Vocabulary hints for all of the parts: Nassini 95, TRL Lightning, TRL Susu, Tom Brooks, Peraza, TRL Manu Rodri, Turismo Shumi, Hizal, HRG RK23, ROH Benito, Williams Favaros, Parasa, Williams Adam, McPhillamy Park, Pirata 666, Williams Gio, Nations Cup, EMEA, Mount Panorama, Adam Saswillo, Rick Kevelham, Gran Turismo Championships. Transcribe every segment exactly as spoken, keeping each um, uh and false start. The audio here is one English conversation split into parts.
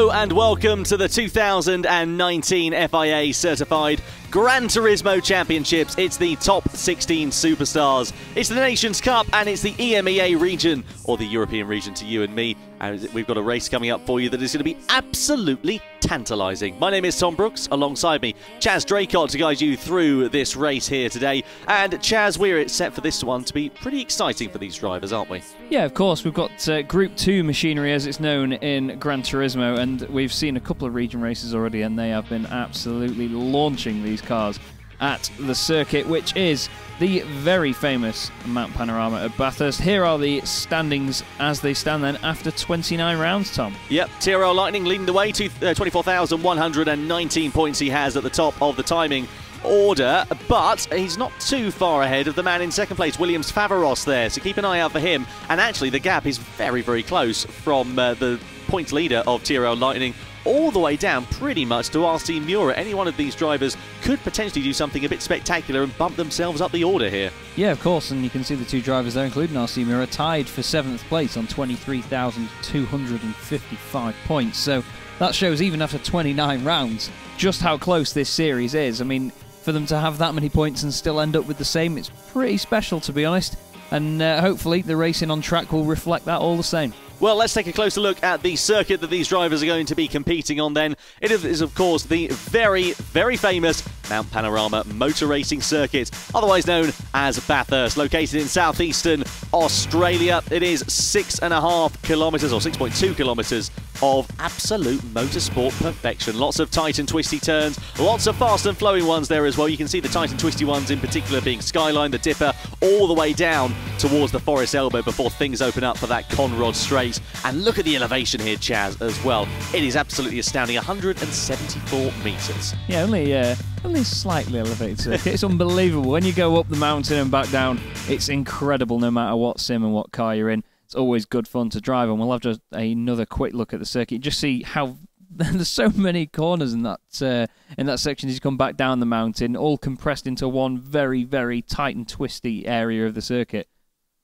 Hello and welcome to the two thousand nineteen F I A Certified Gran Turismo Championships. It's the top sixteen superstars. It's the Nations Cup and it's the E M E A region, or the European region to you and me. And we've got a race coming up for you that is going to be absolutely tantalising. My name is Tom Brooks, alongside me Chaz Draycott to guide you through this race here today. And Chaz, we're set for this one to be pretty exciting for these drivers, aren't we? Yeah, of course. We've got uh, Group two machinery, as it's known in Gran Turismo, and we've seen a couple of region races already and they have been absolutely launching these cars at the circuit, which is the very famous Mount Panorama at Bathurst. Here are the standings as they stand then after twenty-nine rounds, Tom. Yep, T R L Lightning leading the way to uh, twenty-four thousand one hundred nineteen points he has at the top of the timing order, but he's not too far ahead of the man in second place, Williams Favaros there, so keep an eye out for him. And actually the gap is very, very close from uh, the points leader of T R L Lightning all the way down pretty much to R C Mura. Any one of these drivers could potentially do something a bit spectacular and bump themselves up the order here. Yeah, of course, and you can see the two drivers there, including R C Mura, tied for seventh place on twenty-three thousand two hundred fifty-five points. So that shows, even after twenty-nine rounds, just how close this series is. I mean, for them to have that many points and still end up with the same, it's pretty special, to be honest. And uh, hopefully the racing on track will reflect that all the same. Well, let's take a closer look at the circuit that these drivers are going to be competing on then. It is, of course, the very, very famous Mount Panorama Motor Racing Circuit, otherwise known as Bathurst, located in southeastern Australia. It is six and a half kilometres, or six point two kilometres, of absolute motorsport perfection. Lots of tight and twisty turns, lots of fast and flowing ones there as well. You can see the tight and twisty ones in particular being Skyline, the Dipper, all the way down towards the Forest Elbow before things open up for that Conrod straight. And look at the elevation here, Chaz, as well. It is absolutely astounding, one hundred seventy-four metres. Yeah, only uh, only slightly elevated circuit. It's unbelievable. When you go up the mountain and back down, it's incredible no matter what sim and what car you're in. It's always good fun to drive, and we'll have just another quick look at the circuit. You just see how there's so many corners in that uh, in that section as you come back down the mountain, all compressed into one very, very tight and twisty area of the circuit.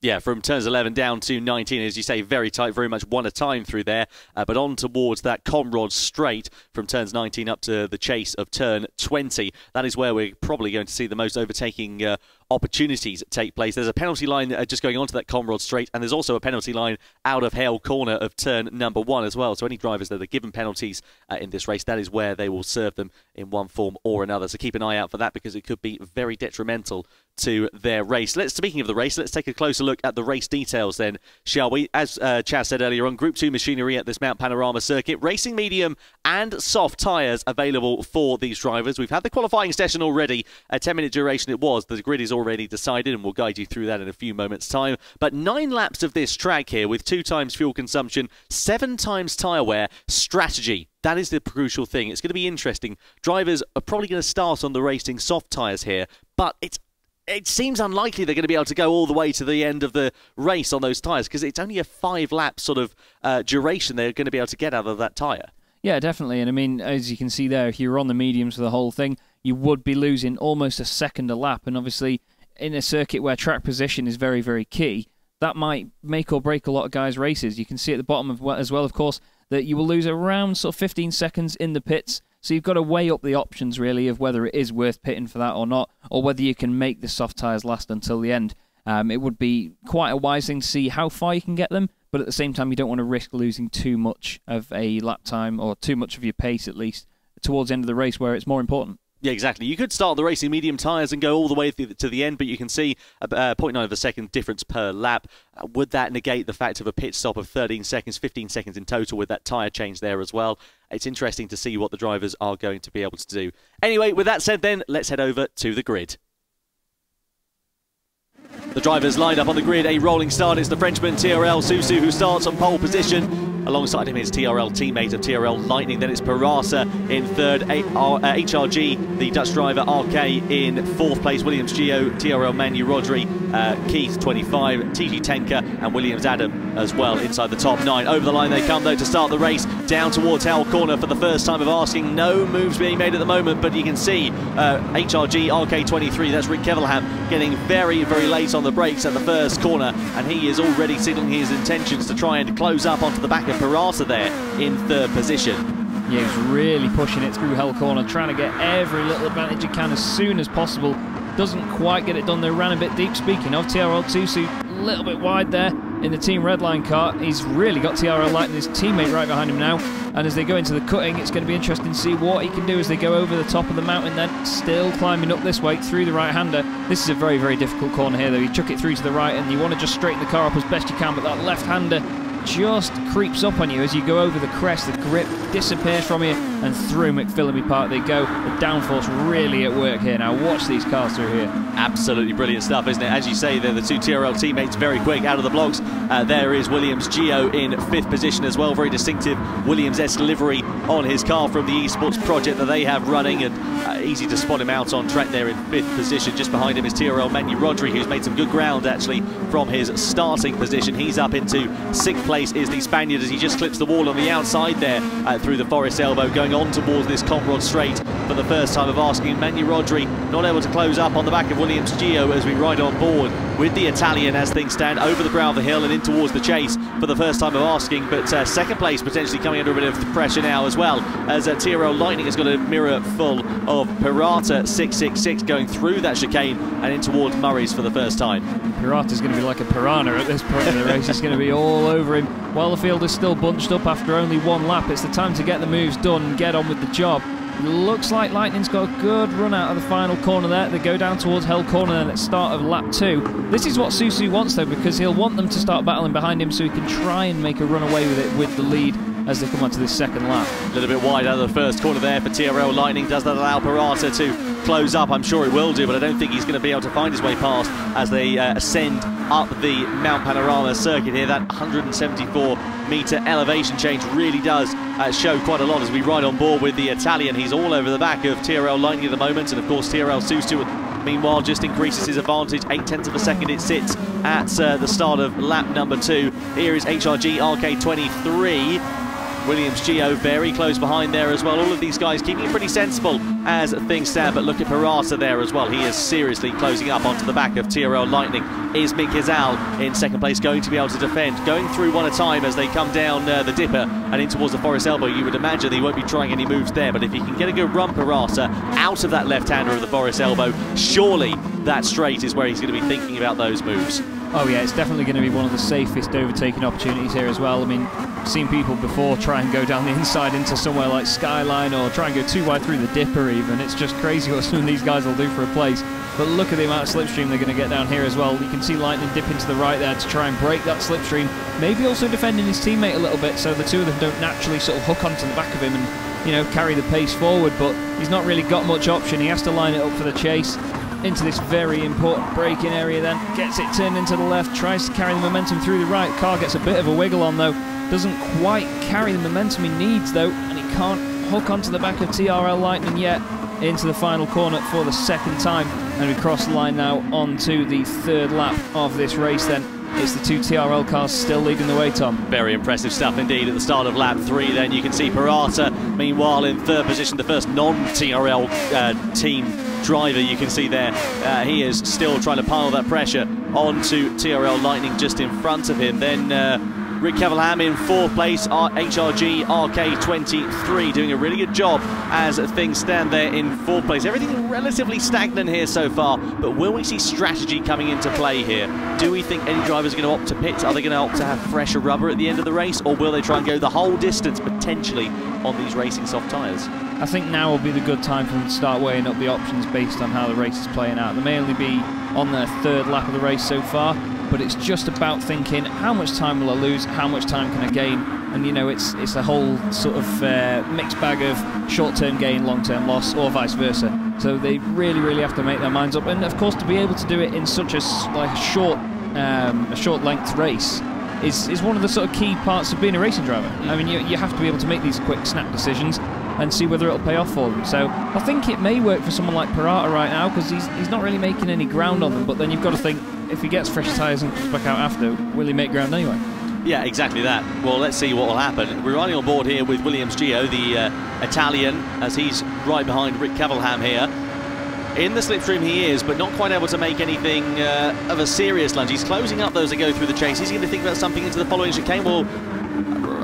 Yeah, from turns eleven down to nineteen, as you say, very tight, very much one at a time through there, uh, but on towards that Conrod straight from turns nineteen up to the chase of turn twenty. That is where we're probably going to see the most overtaking uh, opportunities take place. There's a penalty line uh, just going onto that Conrod straight, and there's also a penalty line out of Hale Corner of turn number one as well. So any drivers that are given penalties uh, in this race, that is where they will serve them in one form or another. So keep an eye out for that, because it could be very detrimental to their race. Let's, speaking of the race, let's take a closer look at the race details then, shall we? As uh, Chaz said earlier on, Group two machinery at this Mount Panorama circuit. Racing medium and soft tyres available for these drivers. We've had the qualifying session already, a ten minute duration it was. The grid is already decided and we'll guide you through that in a few moments' time. But nine laps of this track here with two times fuel consumption, seven times tyre wear, strategy. That is the crucial thing. It's going to be interesting. Drivers are probably going to start on the racing soft tyres here, but it's It seems unlikely they're going to be able to go all the way to the end of the race on those tyres, because it's only a five-lap sort of uh, duration they're going to be able to get out of that tyre. Yeah, definitely. And, I mean, as you can see there, if you were on the mediums for the whole thing, you would be losing almost a second a lap. And, obviously, in a circuit where track position is very, very key, that might make or break a lot of guys' races. You can see at the bottom of, as well, of course, that you will lose around sort of fifteen seconds in the pits. So you've got to weigh up the options, really, of whether it is worth pitting for that or not, or whether you can make the soft tyres last until the end. Um, it would be quite a wise thing to see how far you can get them, but at the same time, you don't want to risk losing too much of a lap time, or too much of your pace, at least, towards the end of the race where it's more important. Yeah, exactly. You could start the racing medium tyres and go all the way th to the end, but you can see uh, zero point nine of a second difference per lap. Uh, would that negate the fact of a pit stop of thirteen seconds, fifteen seconds in total with that tyre change there as well? It's interesting to see what the drivers are going to be able to do. Anyway, with that said then, let's head over to the grid. The drivers lined up on the grid, a rolling start. It's the Frenchman T R L Susu who starts on pole position. Alongside him is T R L teammate of T R L Lightning. Then it's Parasa in third, H R G, the Dutch driver, R K in fourth place, Williams Gio, T R L Manu Rodri, uh, Keith twenty-five, T G Tenka and Williams Adam as well inside the top nine. Over the line they come, though, to start the race. Down towards Hale Corner for the first time of asking. No moves being made at the moment, but you can see uh, H R G R K twenty-three, that's Rick Kevelham, getting very, very late on the brakes at the first corner, and he is already signalling his intentions to try and close up onto the back of Peraza there in third position. Yeah, he's really pushing it through Hell Corner, trying to get every little advantage he can as soon as possible. Doesn't quite get it done there, ran a bit deep. Speaking of T R L Susu, a little bit wide there in the Team Redline car. He's really got T R L Lightning, his teammate, right behind him now. And as they go into the cutting, it's going to be interesting to see what he can do as they go over the top of the mountain then. Still climbing up this way through the right-hander. This is a very, very difficult corner here, though. You chuck it through to the right, and you want to just straighten the car up as best you can, but that left-hander just creeps up on you as you go over the crest. The grip disappears from you, and through McPhillamy Park they go. The downforce really at work here now. Watch these cars through here. Absolutely brilliant stuff, isn't it? As you say, they're the two T R L teammates very quick out of the blocks. Uh, there is Williams Gio in fifth position as well. Very distinctive Williams-esque livery on his car from the eSports project that they have running, and uh, easy to spot him out on track there in fifth position. Just behind him is T R L Manu Rodri, who's made some good ground actually from his starting position. He's up into sixth place. Is the Spaniard as he just clips the wall on the outside there uh, through the Forest Elbow, going on towards this Conrod straight for the first time of asking. Manu Rodri not able to close up on the back of Williams Gio as we ride on board with the Italian as things stand over the brow of the hill and in towards the chase for the first time of asking, but uh, second place potentially coming under a bit of pressure now as well, as uh, T R L Lightning has got a mirror full of Pirata six six six going through that chicane and in towards Murray's for the first time. Pirata's going to be like a piranha at this point in the race. He's going to be all over him. While the field is still bunched up after only one lap, it's the time to get the moves done and get on with the job. Looks like Lightning's got a good run out of the final corner there. They go down towards Hell Corner then at start of lap two. This is what Susu wants though, because he'll want them to start battling behind him so he can try and make a run away with it with the lead as they come onto this second lap. A little bit wide out of the first corner there for T R L Lightning. Does that allow Parasa to close up? I'm sure it will do, but I don't think he's going to be able to find his way past as they uh, ascend up the Mount Panorama circuit here. That one hundred seventy-four metre elevation change really does uh, show quite a lot as we ride on board with the Italian. He's all over the back of T R L Lightning at the moment, and of course T R L Susu meanwhile just increases his advantage. Eight tenths of a second it sits at uh, the start of lap number two. Here is H R G R K twenty-three. Williams Gio very close behind there as well. All of these guys keeping it pretty sensible as things stand, but look at Parasa there as well. He is seriously closing up onto the back of T R L Lightning. Is Mick Hizal in second place going to be able to defend? Going through one at a time as they come down uh, the dipper and in towards the Forest Elbow. You would imagine he won't be trying any moves there, but if he can get a good run, Parasa, out of that left-hander of the Forest Elbow, surely that straight is where he's going to be thinking about those moves. Oh yeah, it's definitely going to be one of the safest overtaking opportunities here as well. I mean, seen people before try and go down the inside into somewhere like Skyline, or try and go too wide through the dipper even. It's just crazy what some of these guys will do for a place. But look at the amount of slipstream they're going to get down here as well. You can see Lightning dip into the right there to try and break that slipstream. Maybe also defending his teammate a little bit so the two of them don't naturally sort of hook onto the back of him and, you know, carry the pace forward. But he's not really got much option. He has to line it up for the chase. Into this very important braking area then, gets it turned into the left, tries to carry the momentum through the right. Car gets a bit of a wiggle on though, doesn't quite carry the momentum he needs though, and he can't hook onto the back of T R L Lightning yet. Into the final corner for the second time, and we cross the line now onto the third lap of this race then. It's the two T R L cars still leading the way, Tom. Very impressive stuff indeed at the start of lap three then. You can see Parasa meanwhile in third position, the first non-T R L uh, team driver you can see there. Uh, he is still trying to pile that pressure onto T R L Lightning just in front of him. Then uh, Rick Kevelham in fourth place, H R G R K twenty-three doing a really good job as things stand there in fourth place. Everything relatively stagnant here so far, but will we see strategy coming into play here? Do we think any drivers are going to opt to pit? Are they going to opt to have fresher rubber at the end of the race, or will they try and go the whole distance potentially on these racing soft tyres? I think now will be the good time for them to start weighing up the options based on how the race is playing out. They may only be on their third lap of the race so far, but it's just about thinking, how much time will I lose, how much time can I gain? And, you know, it's it's a whole sort of uh, mixed bag of short-term gain, long-term loss, or vice versa. So they really, really have to make their minds up. And, of course, to be able to do it in such a, like a short, um, a short-length race is, is one of the sort of key parts of being a racing driver. I mean, you, you have to be able to make these quick, snap decisions and see whether it'll pay off for them. So I think it may work for someone like Parata right now, because he's, he's not really making any ground on them, but then you've got to think, if he gets fresh tyres and comes back out after, will he make ground anyway? Yeah, exactly that. Well, let's see what will happen. We're riding on board here with Williams Gio, the uh, Italian, as he's right behind Rick Kevelham here. In the slipstream he is, but not quite able to make anything uh, of a serious lunge. He's closing up those that go through the chase. He's going to think about something into the following chicane. Well,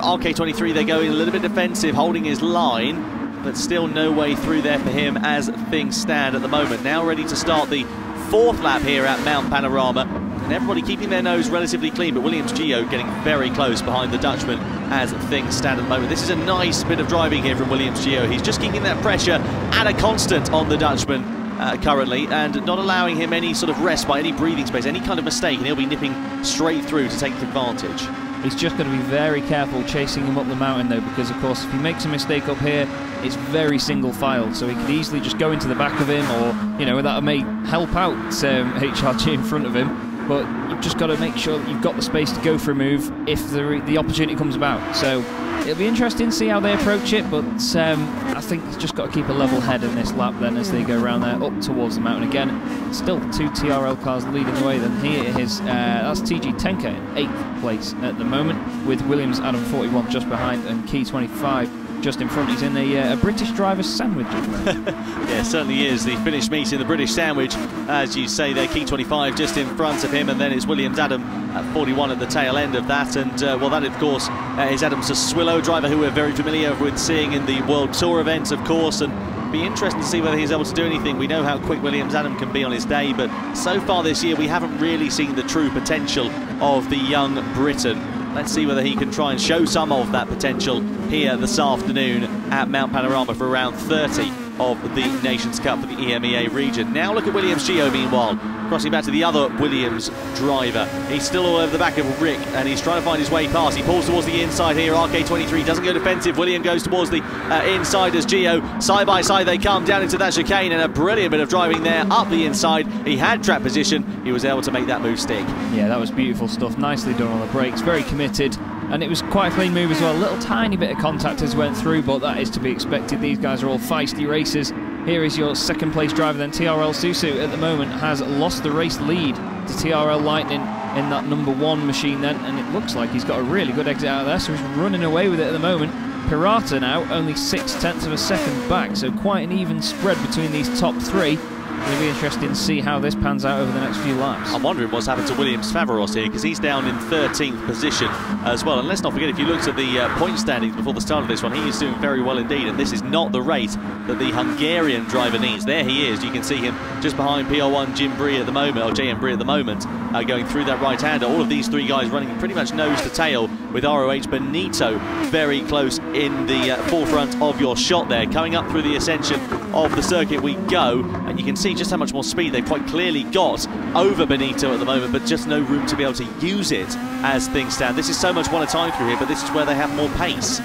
R K twenty-three, they're going a little bit defensive, holding his line, but still no way through there for him as things stand at the moment. Now ready to start the fourth lap here at Mount Panorama, and everybody keeping their nose relatively clean, but Williams Gio getting very close behind the Dutchman as things stand at the moment. This is a nice bit of driving here from Williams Gio. He's just keeping that pressure at a constant on the Dutchman uh, currently, and not allowing him any sort of respite, any breathing space, any kind of mistake, and he'll be nipping straight through to take advantage. He's just got to be very careful chasing him up the mountain, though, because, of course, if he makes a mistake up here, it's very single file, so he could easily just go into the back of him, or, you know, that may help out um, H R G in front of him, but you've just got to make sure that you've got the space to go for a move if the, the opportunity comes about. So it'll be interesting to see how they approach it, but um, I think he's just got to keep a level head in this lap, then, as they go around there, up towards the mountain again. Still two T R L cars leading the way, then here is, uh, that's T G Tenka in eighth place at the moment, with Williams Adam forty-one just behind and Keith twenty-five just in front. He's in a, uh, a British driver's sandwich. Yeah, certainly is. The finished meat in the British sandwich, as you say there. Key twenty-five just in front of him, and then it's Williams Adam at forty-one at the tail end of that. And uh, well, that of course uh, is Adam Saswillo, driver who we're very familiar with seeing in the World Tour events, of course, and be interesting to see whether he's able to do anything. We know how quick Williams Adam can be on his day, but so far this year we haven't really seen the true potential of the young Briton. Let's see whether he can try and show some of that potential here this afternoon at Mount Panorama for round thirty of the Nations Cup for the E M E A region. Now look at Williams Gio, meanwhile, crossing back to the other Williams driver. He's still all over the back of Rick, and he's trying to find his way past. He pulls towards the inside here. R K twenty-three doesn't go defensive. William goes towards the uh, inside as Gio. Side by side they come down into that chicane, and a brilliant bit of driving there up the inside. He had trap position. He was able to make that move stick. Yeah, that was beautiful stuff. Nicely done on the brakes. Very committed. And it was quite a clean move as well. A little tiny bit of contact as went through, but that is to be expected. These guys are all feisty racers. Here is your second place driver then. T R L Susu at the moment has lost the race lead to T R L Lightning in that number one machine then, and it looks like he's got a really good exit out of there, so he's running away with it at the moment. Pirata now only six tenths of a second back, so quite an even spread between these top three. It'll be interesting to see how this pans out over the next few laps. I'm wondering what's happened to Williams Favaros here, because he's down in thirteenth position as well. And let's not forget, if you looked at the uh, point standings before the start of this one, he is doing very well indeed. And this is not the rate that the Hungarian driver needs. There he is. You can see him just behind P R one Jim Brie at the moment, or J M Brie at the moment, uh, going through that right-hander. All of these three guys running pretty much nose to tail, with R O H Benito very close in the uh, forefront of your shot there. Coming up through the ascension of the circuit we go, and you can see just how much more speed they've quite clearly got over Benito at the moment, but just no room to be able to use it as things stand. This is so much one at a time through here, but this is where they have more pace.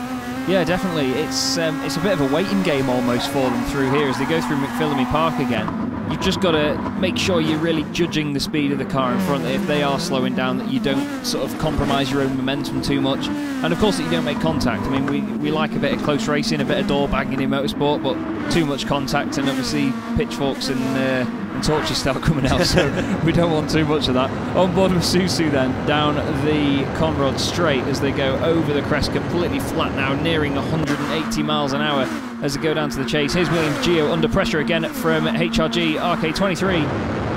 Yeah, definitely. It's um, it's a bit of a waiting game almost for them through here as they go through McPhillamy Park again. You've just got to make sure you're really judging the speed of the car in front. If they are slowing down, that you don't sort of compromise your own momentum too much. And of course that you don't make contact. I mean, we, we like a bit of close racing, a bit of door banging in motorsport, but too much contact, and obviously pitchforks and, uh, and torches start coming out, so we don't want too much of that. On board with Susu then, down the Conrod straight as they go over the crest, completely flat now, nearing one hundred eighty miles an hour as they go down to the chase. Here's Williams Gio under pressure again from H R G R K twenty-three.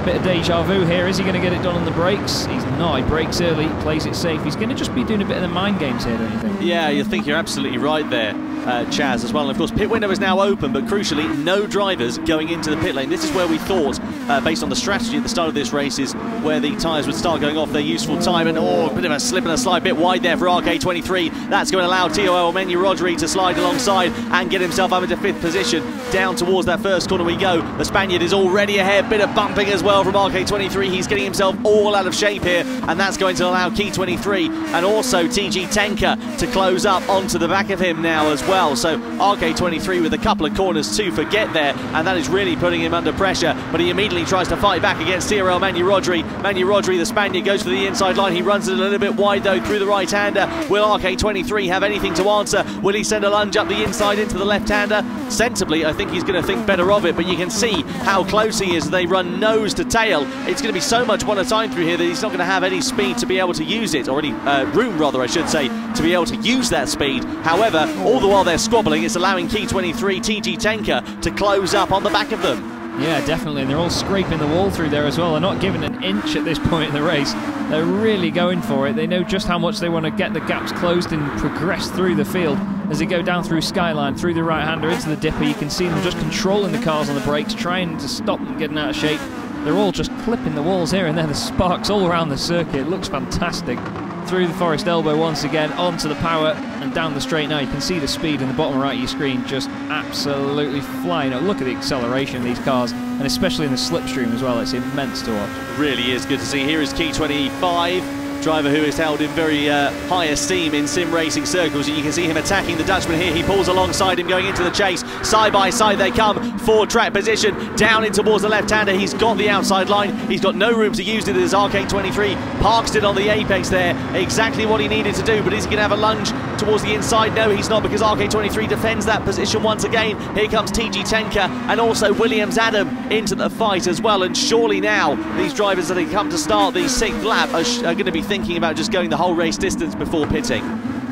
Bit of deja vu here. Is he going to get it done on the brakes? He's not. He brakes early, plays it safe. He's going to just be doing a bit of the mind games here, don't you think? Yeah, you think you're absolutely right there, uh, Chaz, as well. And of course, pit window is now open, but crucially, no drivers going into the pit lane. This is where we thought, uh, based on the strategy at the start of this race, is where the tyres would start going off their useful time. And oh, a bit of a slip and a slide, bit wide there for R K twenty-three. That's going to allow T R L Manu Rodri to slide alongside and get himself up into fifth position. Down towards that first corner we go. The Spaniard is already ahead. Bit of bumping as well from R K twenty-three. He's getting himself all out of shape here, and that's going to allow Key twenty-three and also T G Tenka to close up onto the back of him now as well. So R K twenty-three with a couple of corners to forget there, and that is really putting him under pressure, but he immediately tries to fight back against T R L Manu Rodri. Manu Rodri, the Spaniard, goes for the inside line. He runs it a little bit wide though through the right-hander. Will R K twenty-three have anything to answer? Will he send a lunge up the inside into the left-hander? Sensibly, I think he's going to think better of it, but you can see how close he is. They run nose to tail. It's going to be so much one at a time through here that he's not going to have any speed to be able to use it, or any uh, room rather I should say, to be able to use that speed. However, all the while they're squabbling, it's allowing Key twenty-three, T G Tenka, to close up on the back of them. Yeah, definitely. And they're all scraping the wall through there as well. They're not giving an inch at this point in the race. They're really going for it. They know just how much they want to get the gaps closed and progress through the field as they go down through Skyline, through the right-hander, into the dipper. You can see them just controlling the cars on the brakes, trying to stop them getting out of shape. They're all just clipping the walls here and there. The sparks all around the circuit. It looks fantastic. Through the Forest Elbow once again, onto the power and down the straight now. You can see the speed in the bottom right of your screen just absolutely flying up. Look at the acceleration of these cars, and especially in the slipstream as well. It's immense to watch. It really is good to see. Here is Keith twenty-five, driver who is held in very uh, high esteem in sim racing circles, and you can see him attacking the Dutchman here. He pulls alongside him, going into the chase. Side by side they come, forward track position, down in towards the left-hander. He's got the outside line. He's got no room to use it. There's R K twenty-three, parks it on the apex there. Exactly what he needed to do, but is he going to have a lunge towards the inside? No, he's not, because R K twenty-three defends that position once again. Here comes T G Tenka and also Williams Adam into the fight as well, and surely now these drivers that have come to start the sixth lap are, are going to be thinking about just going the whole race distance before pitting.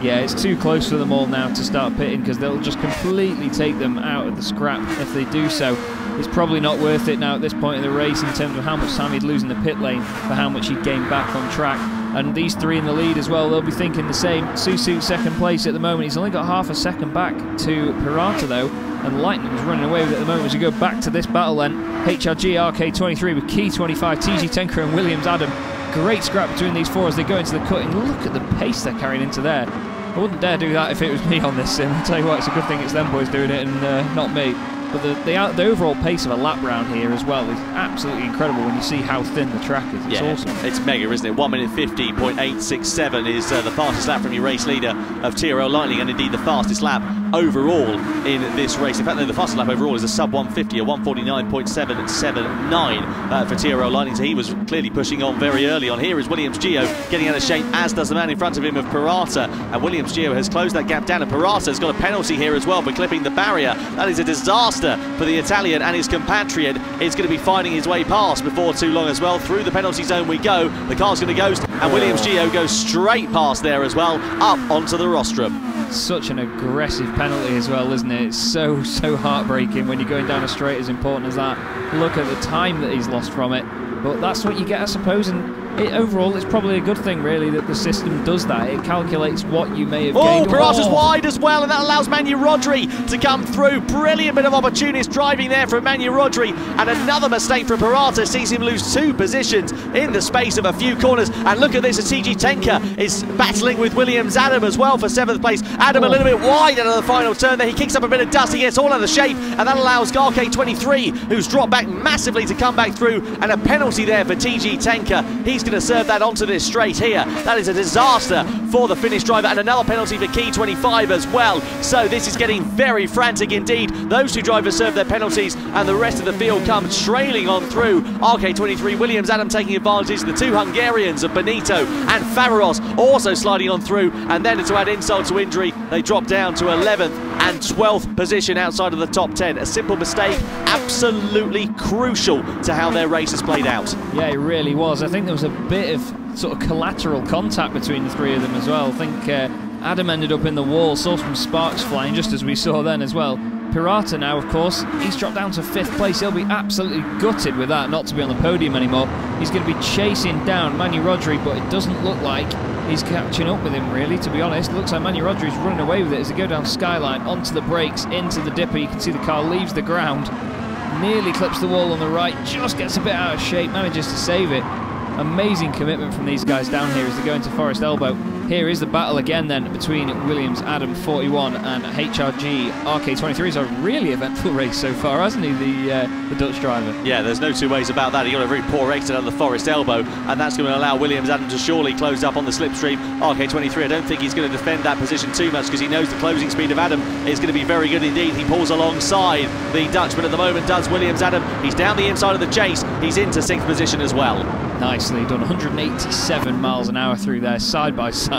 Yeah, it's too close for them all now to start pitting, because they'll just completely take them out of the scrap if they do so. It's probably not worth it now at this point in the race in terms of how much time he'd lose in the pit lane for how much he'd gain back on track. And these three in the lead as well, they'll be thinking the same. Susu second place at the moment. He's only got half a second back to Pirata though, and Lightning's running away with it at the moment. As we go back to this battle then, H R G R K twenty-three with Key twenty-five, T G Tenka and Williams Adam. Great scrap between these four as they go into the cut, and look at the pace they're carrying into there. I wouldn't dare do that if it was me on this sim. I'll tell you what, it's a good thing it's them boys doing it and uh, not me. But the, the, the overall pace of a lap round here as well is absolutely incredible when you see how thin the track is. It's yeah, awesome. It's mega, isn't it? one minute fifty point eight six seven is uh, the fastest lap from your race leader of T R L Lightning, and indeed the fastest lap overall in this race. In fact, no, the fastest lap overall is a sub one fifty, a one forty-nine point seven seven nine uh, for T R L Lightning, so he was clearly pushing on very early on. Here is Williams Gio getting out of shape, as does the man in front of him of Pirata, and Williams Gio has closed that gap down, and Pirata's got a penalty here as well for clipping the barrier. That is a disaster for the Italian, and his compatriot is going to be finding his way past before too long as well. Through the penalty zone we go, the car's going to ghost, and Williams Gio goes straight past there as well, up onto the rostrum. Such an aggressive penalty as well, isn't it? It's so, so heartbreaking when you're going down a straight as important as that. Look at the time that he's lost from it, but that's what you get, I suppose, and It, overall, it's probably a good thing, really, that the system does that. It calculates what you may have oh, gained. Peraza's oh, Pirata's wide as well, and that allows Manu Rodri to come through. Brilliant bit of opportunist driving there from Manu Rodri, and another mistake from Pirata sees him lose two positions in the space of a few corners. And look at this, as T G Tenka is battling with Williams Adam as well for seventh place. Adam oh. a little bit wide out of the final turn there. He kicks up a bit of dust, he gets all out of shape, and that allows R K twenty-three, who's dropped back massively, to come back through, and a penalty there for T G Tenka. He's to serve that onto this straight here. That is a disaster for the Finnish driver, and another penalty for Key twenty-five as well. So this is getting very frantic indeed. Those two drivers serve their penalties, and the rest of the field come trailing on through. R K twenty-three, Williams Adam taking advantage, the two Hungarians of Benito and Favaros also sliding on through, and then to add insult to injury, they drop down to eleventh and twelfth position outside of the top ten. A simple mistake, absolutely crucial to how their race has played out. Yeah, it really was. I think there was a bit of sort of collateral contact between the three of them as well. I think uh, Adam ended up in the wall, saw some sparks flying just as we saw then as well. Pirata now, of course, he's dropped down to fifth place. He'll be absolutely gutted with that, not to be on the podium anymore. He's going to be chasing down Manu Rodri, but it doesn't look like he's catching up with him, really, to be honest. Looks like Manu Rodri's running away with it as they go down Skyline, onto the brakes, into the dipper. You can see the car leaves the ground, nearly clips the wall on the right, just gets a bit out of shape, manages to save it. Amazing commitment from these guys down here as they go into Forest Elbow. Here is the battle again then between Williams Adam forty-one and H R G R K twenty-three. It's a really eventful race so far, hasn't he, the, uh, the Dutch driver? Yeah, there's no two ways about that. He got a very poor exit out of the Forest Elbow, and that's going to allow Williams Adam to surely close up on the slipstream. R K twenty-three, I don't think he's going to defend that position too much, because he knows the closing speed of Adam is going to be very good indeed. He pulls alongside the Dutchman at the moment, does Williams Adam. He's down the inside of the chase. He's into sixth position as well. Nicely done, one hundred eighty-seven miles an hour through there, side by side.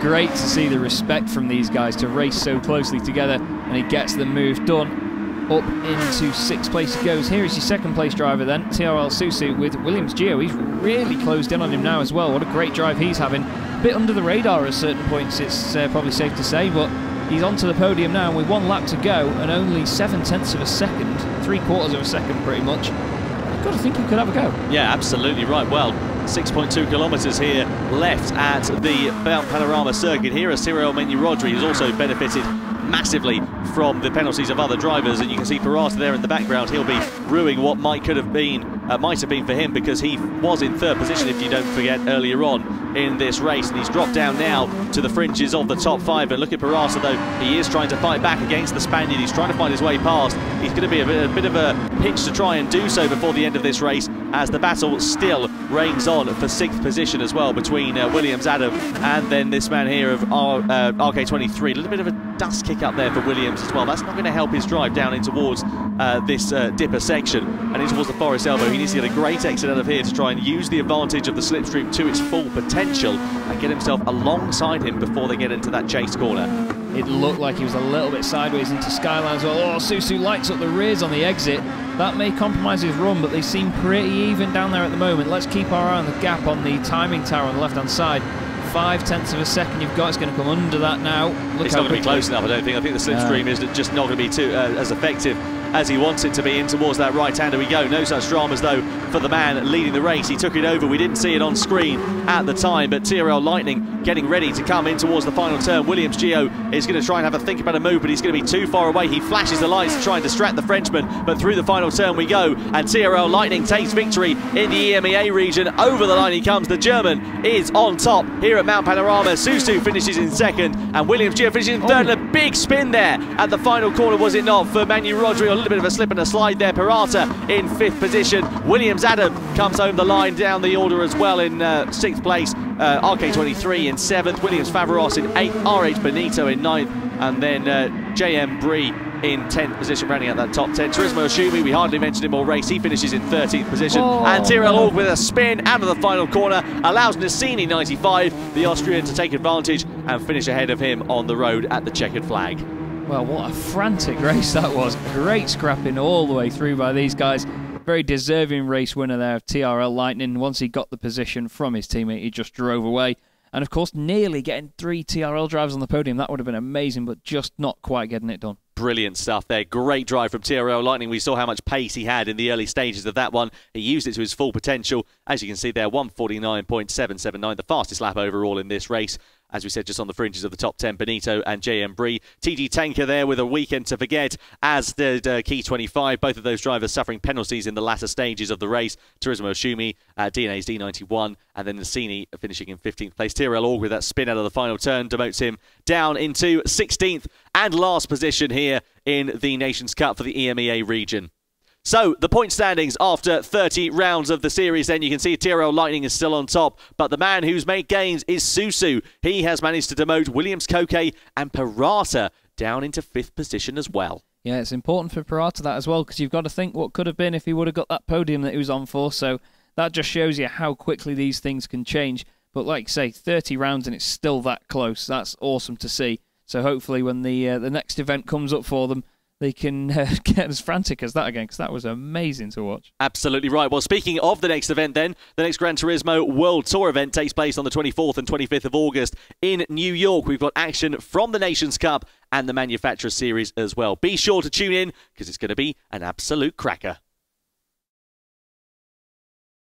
Great to see the respect from these guys to race so closely together, and he gets the move done. Up into sixth place he goes. Here is your second place driver then, T R L Susu with Williams Gio. He's really closed in on him now as well. What a great drive he's having. A bit under the radar at certain points, it's uh, probably safe to say, but he's onto the podium now, and with one lap to go and only seven tenths of a second three quarters of a second pretty much. I've got to think he could have a go. Yeah, absolutely right. Well, six point two kilometres here left at the Mount Panorama circuit. Here is Tyrrell Manu Rodri, who's also benefited massively from the penalties of other drivers, and you can see Parasa there in the background. He'll be ruining what might could have been, uh, might have been for him, because he was in third position, if you don't forget, earlier on in this race, and he's dropped down now to the fringes of the top five. And look at Parasa, though, he is trying to fight back against the Spaniard. He's trying to find his way past. He's going to be a bit, a bit of a pinch to try and do so before the end of this race, as the battle still reigns on for sixth position as well between uh, Williams Adam and then this man here of R, uh, R K twenty-three. A little bit of a dust kick up there for Williams as well. That's not going to help his drive down in towards uh, this uh, dipper section and in towards the Forest Elbow. He needs to get a great exit out of here to try and use the advantage of the slipstream to its full potential and get himself alongside him before they get into that chase corner. It looked like he was a little bit sideways into Skyline as well. Oh, Susu lights up the rears on the exit. That may compromise his run, but they seem pretty even down there at the moment. Let's keep our eye on the gap on the timing tower on the left-hand side. Five tenths of a second you've got. It's going to come under that now. Look, it's not going to be close enough, I don't think. I think the slipstream is just not going to be too uh, as effective as he wants it to be in towards that right-hander we go. No such dramas, though, for the man leading the race. He took it over. We didn't see it on screen at the time, but T R L Lightning getting ready to come in towards the final turn. Williams Gio is going to try and have a think about a move, but he's going to be too far away. He flashes the lights to try and distract the Frenchman, but through the final turn we go, and T R L Lightning takes victory in the E M E A region. Over the line he comes. The German is on top here at Mount Panorama. Susu finishes in second, and Williams Gio finishes in third. Oh. And a big spin there at the final corner, was it not, for Manu Rodri? A little bit of a slip and a slide there. Pirata in fifth position. Williams Adam comes home the line down the order as well in uh, sixth place. Uh, R K twenty-three in seventh. Williams Favaros in eighth. R H Benito in ninth. And then uh, J M Brie in tenth position, rounding out that top ten. Turismo Shumi, we hardly mentioned him all race. He finishes in thirteenth position. Oh, and Tyrrell Og with a spin out of the final corner allows Nassini ninety-five, the Austrian, to take advantage and finish ahead of him on the road at the checkered flag. Well, what a frantic race that was. Great scrapping all the way through by these guys. Very deserving race winner there of T R L Lightning. Once he got the position from his teammate, he just drove away. And, of course, nearly getting three T R L drivers on the podium. That would have been amazing, but just not quite getting it done. Brilliant stuff there. Great drive from T R L Lightning. We saw how much pace he had in the early stages of that one. He used it to his full potential. As you can see there, one forty-nine point seven seven nine, the fastest lap overall in this race. As we said, just on the fringes of the top ten, Benito and J M Brie. T G Tenka there with a weekend to forget, as did uh, Keith twenty-five. Both of those drivers suffering penalties in the latter stages of the race. Turismo Shumi, uh, D N A's D ninety-one, and then Nassini finishing in fifteenth place. Tyrrell Og with that spin out of the final turn demotes him down into sixteenth and last position here in the Nations Cup for the E M E A region. So, the point standings after thirty rounds of the series, then you can see T R L Lightning is still on top, but the man who's made gains is Susu. He has managed to demote Williams Koke and Pirata down into fifth position as well. Yeah, it's important for Pirata that as well, because you've got to think what could have been if he would have got that podium that he was on for, so that just shows you how quickly these things can change. But like I say, thirty rounds and it's still that close. That's awesome to see. So hopefully when the, uh, the next event comes up for them, they can uh, get as frantic as that again, because that was amazing to watch. Absolutely right. Well, speaking of the next event then, the next Gran Turismo World Tour event takes place on the twenty-fourth and twenty-fifth of August in New York. We've got action from the Nations Cup and the Manufacturer Series as well. Be sure to tune in, because it's going to be an absolute cracker.